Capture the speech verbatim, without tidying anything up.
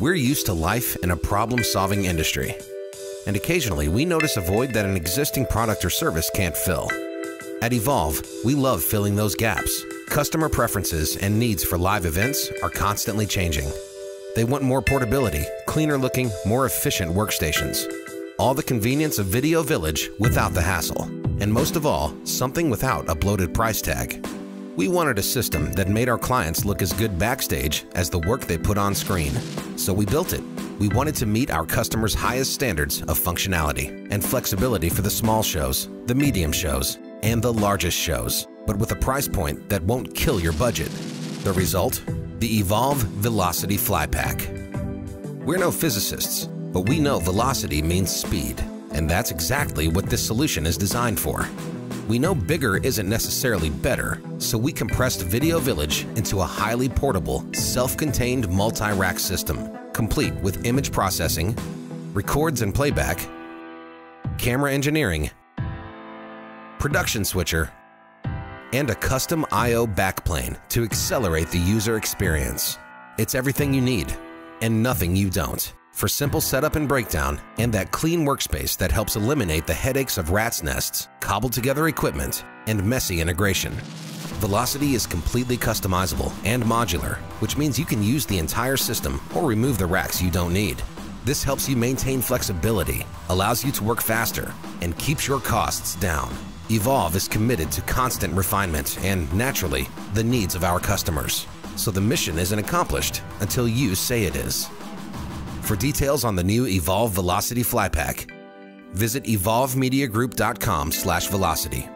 We're used to life in a problem-solving industry, and occasionally we notice a void that an existing product or service can't fill. At Evolve, we love filling those gaps. Customer preferences and needs for live events are constantly changing. They want more portability, cleaner looking, more efficient workstations. All the convenience of Video Village without the hassle. And most of all, something without a bloated price tag. We wanted a system that made our clients look as good backstage as the work they put on screen. So we built it. We wanted to meet our customers' highest standards of functionality and flexibility for the small shows, the medium shows, and the largest shows, but with a price point that won't kill your budget. The result? The Evolve Velocity Flypack. We're no physicists, but we know velocity means speed, and that's exactly what this solution is designed for. We know bigger isn't necessarily better, so we compressed Video Village into a highly portable, self-contained multi-rack system, complete with image processing, records and playback, camera engineering, production switcher, and a custom I O back plane to accelerate the user experience. It's everything you need and nothing you don't for simple setup and breakdown, and that clean workspace that helps eliminate the headaches of rat's nests, cobbled together equipment, and messy integration. Velocity is completely customizable and modular, which means you can use the entire system or remove the racks you don't need. This helps you maintain flexibility, allows you to work faster, and keeps your costs down. Evolve is committed to constant refinement and, naturally, the needs of our customers. So the mission isn't accomplished until you say it is. For details on the new Evolve Velocity Flypack, visit evolve media group dot com slash velocity.